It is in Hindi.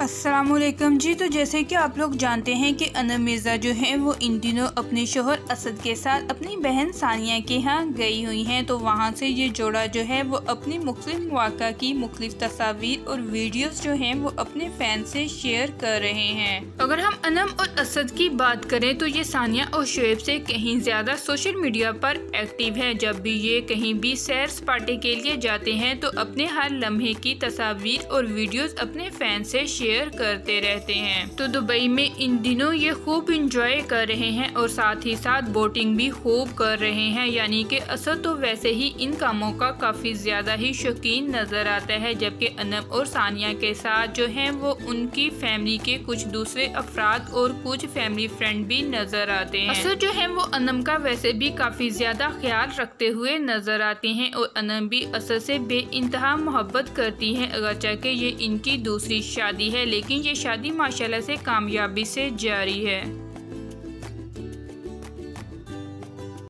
अस्सलामुअलैकुम जी। तो जैसे कि आप लोग जानते हैं कि अनम मिर्ज़ा जो हैं वो इन दिनों अपने शोहर असद के साथ अपनी बहन सानिया के यहाँ गई हुई हैं। तो वहाँ से ये जोड़ा जो है वो अपनी मुख्तलिफ मौक़ा की मुख्तलिफ तस्वीर और वीडियोस जो हैं वो अपने फैन से शेयर कर रहे हैं। अगर हम अनम और असद की बात करें तो ये सानिया और शोएब से कहीं ज़्यादा सोशल मीडिया पर एक्टिव है। जब भी ये कहीं भी सैर सपाटे के लिए जाते हैं तो अपने हर लम्हे की तस्वीर और वीडियोज़ अपने फैन से शेयर करते रहते हैं। तो दुबई में इन दिनों ये खूब इंजॉय कर रहे हैं और साथ ही साथ बोटिंग भी खूब कर रहे हैं। यानी कि असद तो वैसे ही इन कामों का काफी ज्यादा ही शौकीन नजर आता है, जबकि अनम और सानिया के साथ जो हैं वो उनकी फैमिली के कुछ दूसरे अफराद और कुछ फैमिली फ्रेंड भी नजर आते हैं। असद जो है वो अनम का वैसे भी काफी ज्यादा ख्याल रखते हुए नजर आते हैं और अनम भी असद से बे इंतहा मोहब्बत करती है। अगरचे कि ये इनकी दूसरी शादी है, लेकिन ये शादी माशाल्लाह से कामयाबी से जारी है।